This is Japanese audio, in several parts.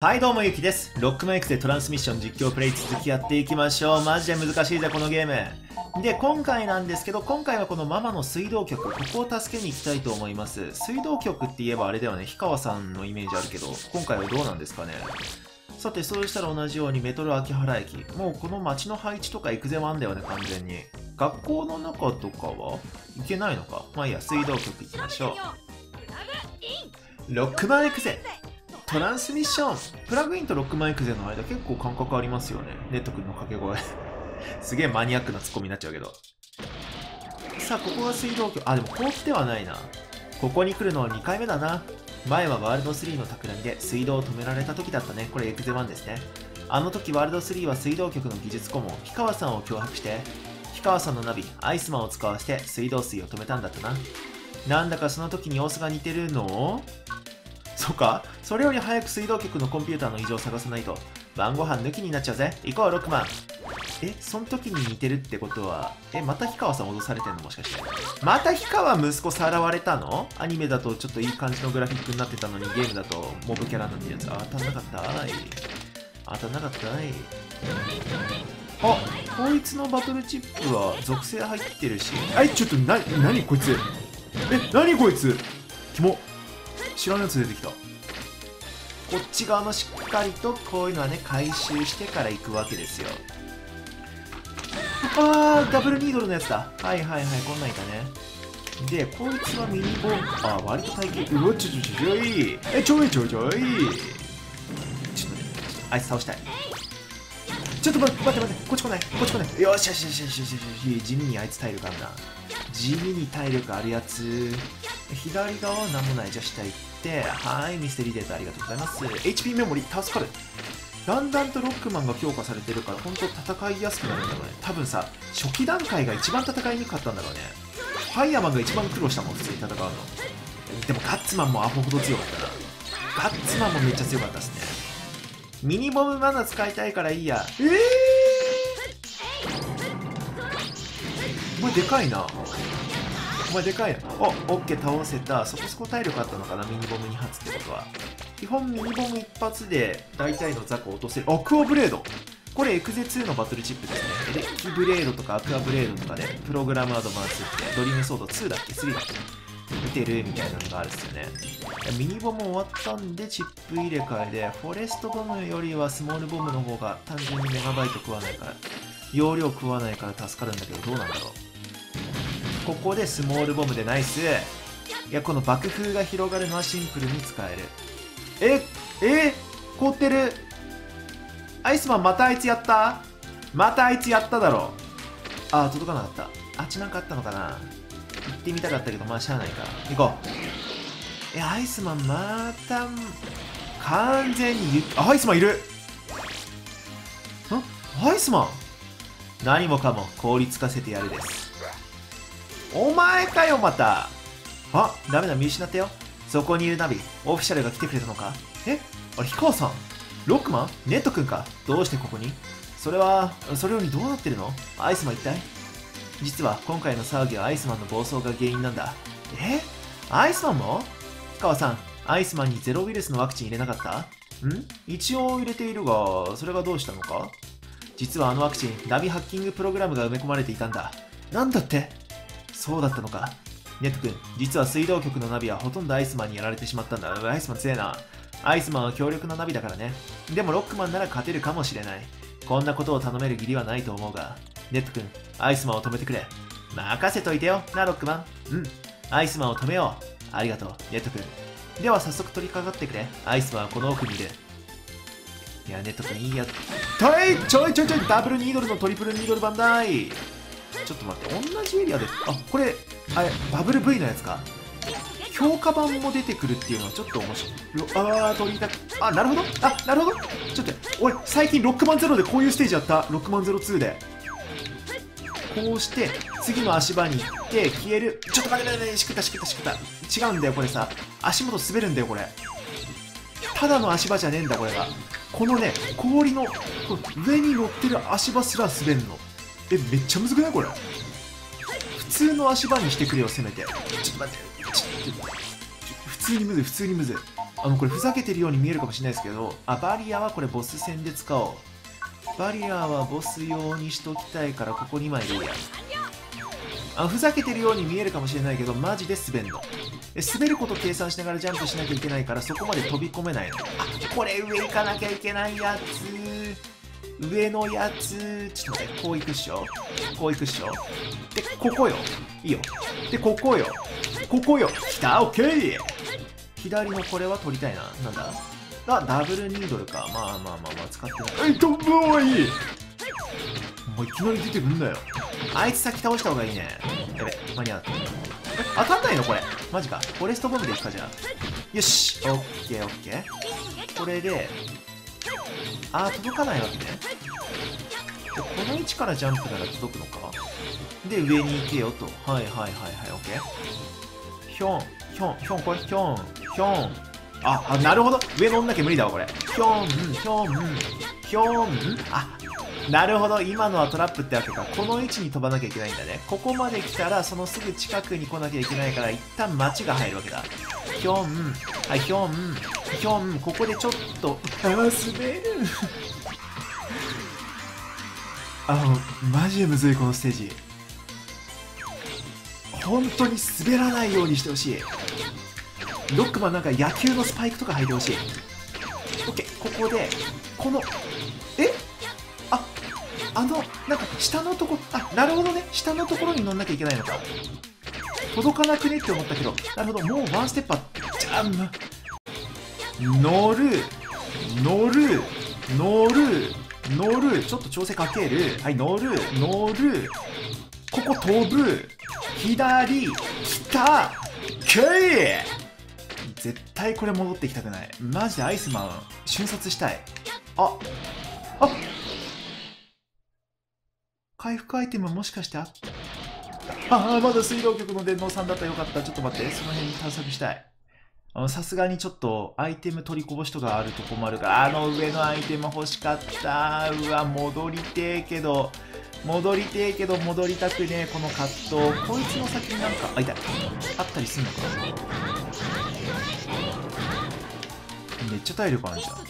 はいどうもゆきです。ロックマンXでトランスミッション実況プレイ続きやっていきましょう。マジで難しいぜこのゲームで。今回なんですけど、今回はこのママの水道局、ここを助けに行きたいと思います。水道局って言えばあれだよね、氷川さんのイメージあるけど、今回はどうなんですかね。さて、そうしたら同じようにメトロ秋葉原駅、もうこの街の配置とか行くぜもあんだよね。完全に学校の中とかは行けないのか。まあいいや、水道局行きましょう。ロックマンXぜトランスミッション。プラグインとロックマンエクゼの間結構間隔ありますよね。ネット君の掛け声すげえマニアックなツッコミになっちゃうけど。さあ、ここが水道橋。あ、でも凍ってはないな。ここに来るのは2回目だな。前はワールド3の企みで水道を止められた時だったね。これエクゼ1ですね。あの時ワールド3は水道局の技術顧問氷川さんを脅迫して、氷川さんのナビアイスマンを使わせて水道水を止めたんだったな。なんだかその時に様子が似てるの？そうか、それより早く水道局のコンピューターの異常を探さないと晩ご飯抜きになっちゃうぜ。行こうロックマン。その時に似てるってことは、また氷川さん脅されてんの、もしかして。また氷川息子さらわれたの？アニメだとちょっといい感じのグラフィックになってたのに、ゲームだとモブキャラなんてやつ当たんなかったーい。あ、こいつのバトルチップは属性入ってるし、ちょっと何こいつ、何こいつ、キモ。知らんやつ出てきた。こっち側もしっかりとこういうのはね、回収してから行くわけですよ。あー、ダブルニードルのやつだ。はいはいはい、こんなんいたね。で、こいつはミニボンバー。割と耐久。うわ、ちょい。ちょっとね、あいつ倒したい。ちょっと待って、こっち来ない。よし。地味にあいつ体力あるな。地味に体力あるやつ。左側は何もない。じゃあ下行って、はい、ミステリーデータありがとうございます。 HP メモリー助かる。だんだんとロックマンが強化されてるから、本当戦いやすくなるんだろうね。多分さ、初期段階が一番戦いにくかったんだろうね。ファイヤーマンが一番苦労したもん、普通に戦うの。でもガッツマンもアホほど強かったな。ガッツマンもめっちゃ強かったっすね。ミニボムまだ使いたいからいいや。これでかいな。お前でかいな。お、オッケー、倒せた。そこそこ体力あったのかな、ミニボム2発ってことは。基本ミニボム1発で大体のザコを落とせる。あ、クオブレード。これエクゼ2のバトルチップですね。エレッキブレードとかアクアブレードとかで、プログラムアドバンスって、ドリームソード2だっけ、3だっけ、見てるみたいなのがあるっすよね。ミニボム終わったんで、チップ入れ替えで、フォレストボムよりはスモールボムの方が単純にメガバイト食わないから、容量食わないから助かるんだけど、どうなんだろう。ここでスモールボムでナイス。いや、この爆風が広がるのはシンプルに使える。凍ってる。アイスマン、またあいつやっただろ。届かなかった。なんかあったのかな。行ってみたかったけど、まあしゃあないか。行こう。アイスマンまた完全に、アイスマンいる。アイスマン何もかも凍りつかせてやるです。お前かよ、また。ダメだ、見失ったよ。そこにいるナビ、オフィシャルが来てくれたのか。あれ、氷川さん、ロックマン、ネット君か。どうしてここに？それよりどうなってるの？アイスマン一体？実は、今回の騒ぎはアイスマンの暴走が原因なんだ。アイスマンも？氷川さん、アイスマンにゼロウイルスのワクチン入れなかった？一応入れているが、それがどうしたのか？実はあのワクチン、ナビハッキングプログラムが埋め込まれていたんだ。なんだって？そうだったのか。ネット君、実は水道局のナビはほとんどアイスマンにやられてしまったんだ。アイスマン強えな。アイスマンは強力なナビだからね。でもロックマンなら勝てるかもしれない。こんなことを頼める義理はないと思うが。ネット君、アイスマンを止めてくれ。任せといてよ。な、ロックマン。アイスマンを止めよう。ありがとう、ネット君。では早速取り掛かってくれ。アイスマンはこの奥にいる。いや、ネット君いいや。ちょい、ダブルニードルのトリプルニードル版だーい。ちょっと待って、同じエリアで、これ、バブル V のやつか。強化版も出てくるっていうのはちょっと面白い。取りたく、なるほど。ちょっと、俺、最近ロックマンゼロでこういうステージやった。ロックマンゼロ2で。こうして、次の足場に行って、消える。ちょっと待って、しくった。違うんだよ、これさ。足元滑るんだよ、これ。ただの足場じゃねえんだ、これが。このね、氷の、上に乗ってる足場すら滑るの。めっちゃむずくないこれ。普通の足場にしてくれよ、せめて。ちょっと待って。普通にむずい。これふざけてるように見えるかもしれないですけど、バリアはこれボス戦で使おう。バリアはボス用にしときたいから、ここ2枚でいいや。ふざけてるように見えるかもしれないけど、マジで滑るの。滑ること計算しながらジャンプしなきゃいけないから、そこまで飛び込めないの。これ上行かなきゃいけないやつ。上のやつ。ちょっと待って、こう行くっしょ。こう行くっしょ。で、ここよ。いいよ。で、ここよ。ここよ。来た、オッケー。左のこれは取りたいな。なんだあ、ダブルニードルか。まあまあまあまあ、使ってない。飛ぶ方がいい。もういきなり出てくんだよ。あいつ先倒した方がいいね。やべ、間に合う。当たんないのこれ。マジか。フォレストボムでいくか、じゃあ。よし。オッケーオッケー。これで、届かないわけね。この位置からジャンプなら届くのか。で、上に行けよと。はいはいはいはい、オッケー。ひょん、ひょん、ひょん、これ、ひょん、ひょん。なるほど。上乗んなきゃ無理だわ、これ。ひょん、ひょん、ひょん。なるほど、今のはトラップってわけか。この位置に飛ばなきゃいけないんだね。ここまで来たら、そのすぐ近くに来なきゃいけないから、一旦街が入るわけだ。ひょん、はい、ひょん、ひょん、ここでちょっと、滑る。マジでむずい、このステージ。本当に滑らないようにしてほしい。ロックマンなんか野球のスパイクとか履いてほしい。オッケー、ここで、この、なんか下のとこ、なるほどね。下のところに乗んなきゃいけないのか。届かなくねって思ったけど、なるほど、もうワンステップは、ジャン乗る、乗る、乗る、乗る、ちょっと調整かける。はい、乗る、乗る、ここ飛ぶ、左、来た、けい！絶対これ戻ってきたくない。マジでアイスマン、瞬殺したい。回復アイテムもしかしてまだ水道局の電脳さんだったらよかった。ちょっと待って、その辺に探索したい。さすがにちょっとアイテム取りこぼしとかあると困るから、上のアイテム欲しかった。うわ、戻りてえけど戻りたくねえ、この葛藤。こいつの先になんか、痛い。あったりすんのかな。めっちゃ体力あるじゃん。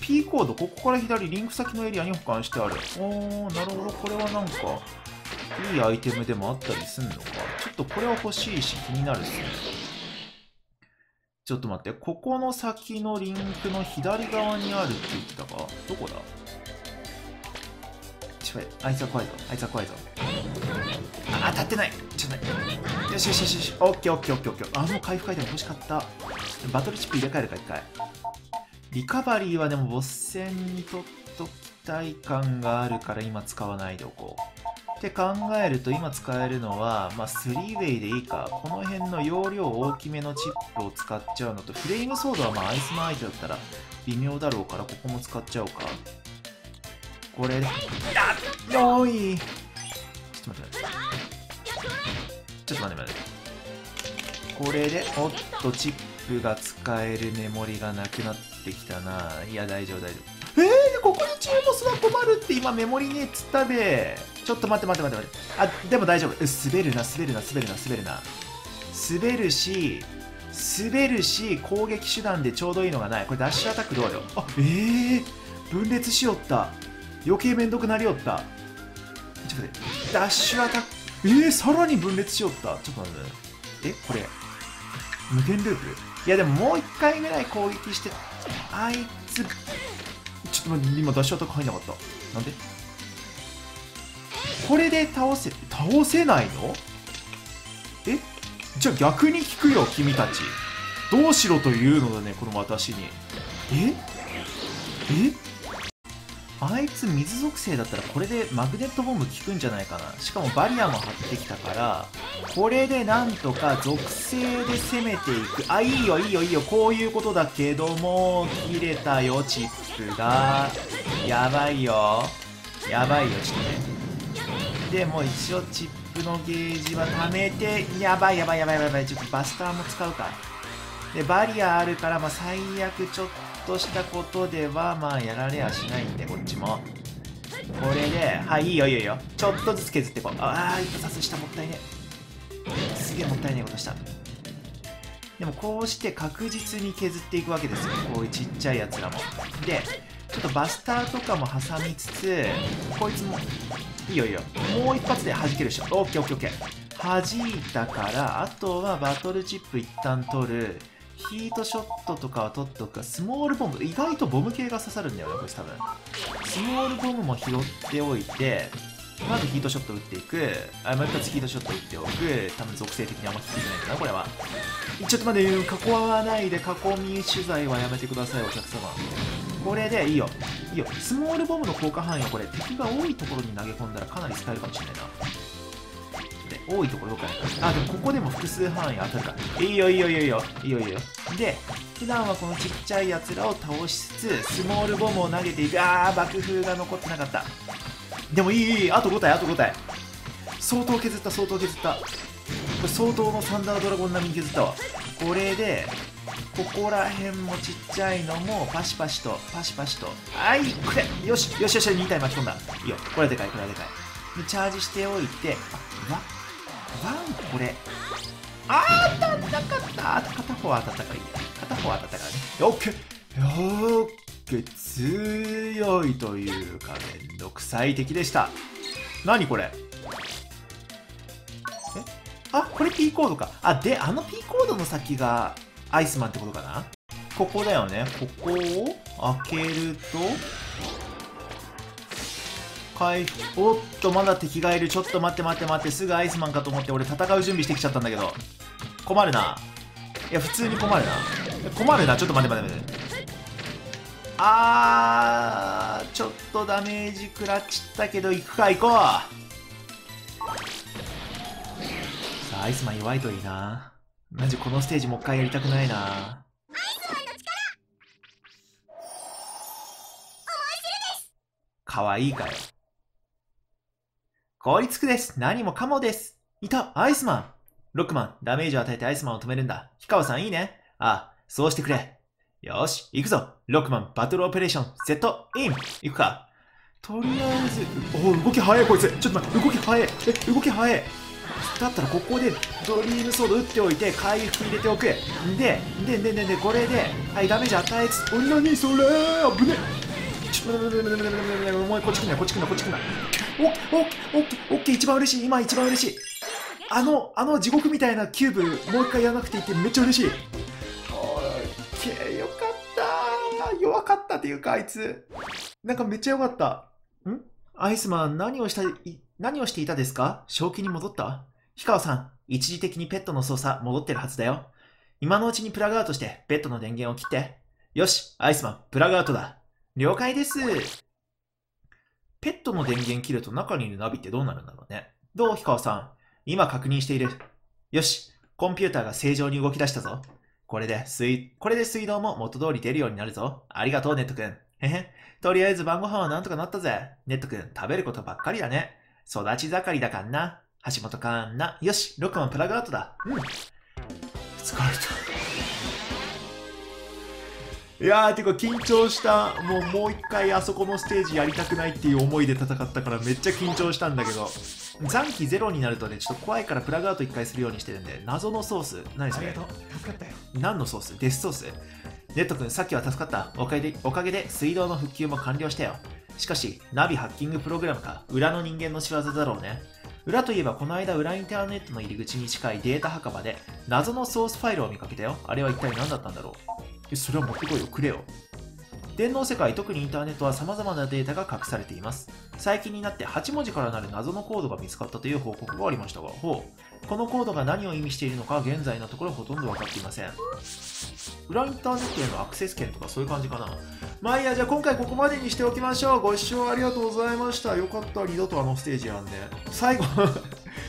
P コード、ここから左、リンク先のエリアに保管してある。なるほど、これはなんか、いいアイテムでもあったりすんのか。ちょっとこれは欲しいし、気になるですね。ちょっと待って、ここの先のリンクの左側にあるって言ってたか？どこだ？あいつは怖いぞ、あいつは怖いぞ。当たってない。ちょっとね。よしよしよしよし。オッケーオッケーオッケーオッケー。回復アイテム欲しかった。バトルチップ入れ替えるか、一回。リカバリーはでもボス戦にとっときたい感があるから今使わないでおこう。って考えると今使えるのは、3ウェイでいいか。この辺の容量大きめのチップを使っちゃうのと、フレイムソードはアイスマン相手だったら微妙だろうから、ここも使っちゃおうか。これで、よーい。ちょっと待って待って。ちょっと待って待って。これで、おっとチップが使えるメモリがなくなって、できたな。いや大丈夫大丈夫。ここで中ボスは困るって今メモリねえっつったべ。ちょっと待って。でも大丈夫。滑るし攻撃手段でちょうどいいのがない。これダッシュアタックどうよ。分裂しよった。余計めんどくなりよった。ちょっと待って、ダッシュアタックさらに分裂しよった。ちょっと待って、これ無限ループ。いやでももう1回ぐらい攻撃して、あいつ、ちょっと待って、今ダッシュアタック入んなかった。なんで？これで倒せないの？じゃあ逆に聞くよ、君たち。どうしろというのだね、この私に。あいつ水属性だったらこれでマグネットボム効くんじゃないかな。しかもバリアも張ってきたから、これでなんとか属性で攻めていく。いいよ。こういうことだけども、切れたよ、チップが。やばいよ、ちょっとね。でも一応チップのゲージは溜めて、やばい。ちょっとバスターも使うか。で、バリアあるから、最悪ちょっと。としたことではやられやしないんで、こっちもこれでいいよ。ちょっとずつ削ってこう。一発した。もったいねえ。すげえもったいねえことした。でもこうして確実に削っていくわけですよ。こういうちっちゃいやつらも。で、ちょっとバスターとかも挟みつつ、こいつも、いいよいいよ。もう一発で弾けるでしょ。オッケーオッケーオッケー。弾いたから、あとはバトルチップ一旦取る。ヒートショットとかは取っとくか。スモールボム。意外とボム系が刺さるんだよね、こいつ多分。スモールボムも拾っておいて、まずヒートショット打っていく。もう一発ヒートショット打っておく。多分属性的にあんま効きづらいかな、これは。ちょっと待って、囲わないで、囲み取材はやめてください、お客様。これで、いいよ。いいよ。スモールボムの効果範囲はこれ、敵が多いところに投げ込んだらかなり使えるかもしれないな。多いところどこか。あ、でもここでも複数範囲当たるか。いいよいいよいいよいいよいいよ。で、普段はこのちっちゃいやつらを倒しつつ、スモールボムを投げていく。あー、爆風が残ってなかった。でもいい、あと5体、あと5体。相当削った、相当削った。これ相当のサンダードラゴン並みに削ったわ。これで、ここら辺もちっちゃいのもパシパシと、パシパシと。はい、これ、よし、よしよし、2体巻き込んだ。いいよ、これでかい、これでかい。で、チャージしておいて、あ、ワン、これ。あー、当たんなかった。片方は当たったからいいね。片方は当たったからね。オッケー。オッケー。強いというか、めんどくさい敵でした。何これ？え？あ、これ P コードか。あ、で、あの P コードの先がアイスマンってことかな？ここだよね。ここを開けると、はい、おっと、まだ敵がいる。ちょっと待って待って待って、すぐアイスマンかと思って俺戦う準備してきちゃったんだけど、困るな。いや、普通に困るな、困るな。ちょっと待って待って待って、あー、ちょっとダメージ食らっちったけど、行くか、行こう。さあ、アイスマン弱いといいな。マジこのステージもう一回やりたくないな。かわいいかよ。凍りつくです。何もかもです。いた、アイスマン。ロックマン、ダメージを与えてアイスマンを止めるんだ。氷川さん、いいね。ああ、そうしてくれ。よし、行くぞ。ロックマン、バトルオペレーション、セット、イン。行くか。とりあえず、おお、動き早い、こいつ。ちょっと待って、動き早い。え、動き早い。だったら、ここでドリームソード打っておいて、回復入れておく。で、これで、はい、ダメージ与えつつ、お、何それー、危ねえ。ちょっと待って、お前、こっち来んな、こっち来んな、こっち来んな。オッケー、一番嬉しい、今一番嬉しい。あの地獄みたいなキューブ、もう一回やらなくていいってめっちゃ嬉しい。オッケー、よかったー。弱かったっていうか、あいつ。なんかめっちゃよかった。ん？アイスマン、何をしていたですか？正気に戻った？氷川さん、一時的にペットの操作、戻ってるはずだよ。今のうちにプラグアウトして、ペットの電源を切って。よし、アイスマン、プラグアウトだ。了解です。ペットの電源切ると中にいるナビってどうなるんだろうね。どう、氷川さん。今確認している。よし、コンピューターが正常に動き出したぞ。これで水道も元通り出るようになるぞ。ありがとう、ネットくん。へへ。とりあえず晩ご飯はなんとかなったぜ。ネットくん、食べることばっかりだね。育ち盛りだかんな。橋本かんな。よし、ロックマンプラグアウトだ。うん。疲れた。いやー、てか緊張した。もう一回あそこのステージやりたくないっていう思いで戦ったからめっちゃ緊張したんだけど。残機ゼロになるとね、ちょっと怖いからプラグアウト1回するようにしてるんで、謎のソース。何それ？ありがとう。助かったよ。何のソース？デスソース？ネット君、さっきは助かった。おかげで水道の復旧も完了したよ。しかし、ナビハッキングプログラムか。裏の人間の仕業だろうね。裏といえば、この間、裏インターネットの入り口に近いデータ墓場で、謎のソースファイルを見かけたよ。あれは一体何だったんだろう。それは持ってこいよ、くれよ。電脳世界、特にインターネットは様々なデータが隠されています。最近になって8文字からなる謎のコードが見つかったという報告がありましたが、ほう。このコードが何を意味しているのか、現在のところほとんど分かっていません。裏インターネットへのアクセス権とかそういう感じかな。まあいいや、じゃあ今回ここまでにしておきましょう。ご視聴ありがとうございました。よかった、二度とあのステージやんね。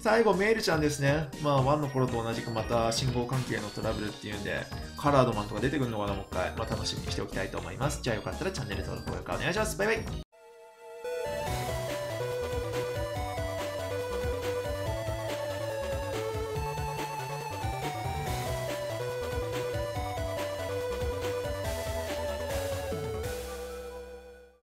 最後、メールちゃんですね。まあ、1の頃と同じくまた信号関係のトラブルっていうんで、カラードマンとか出てくるのかな、もう一回。まあ、楽しみにしておきたいと思います。じゃあよかったらチャンネル登録、高評価お願いします。バイバイ。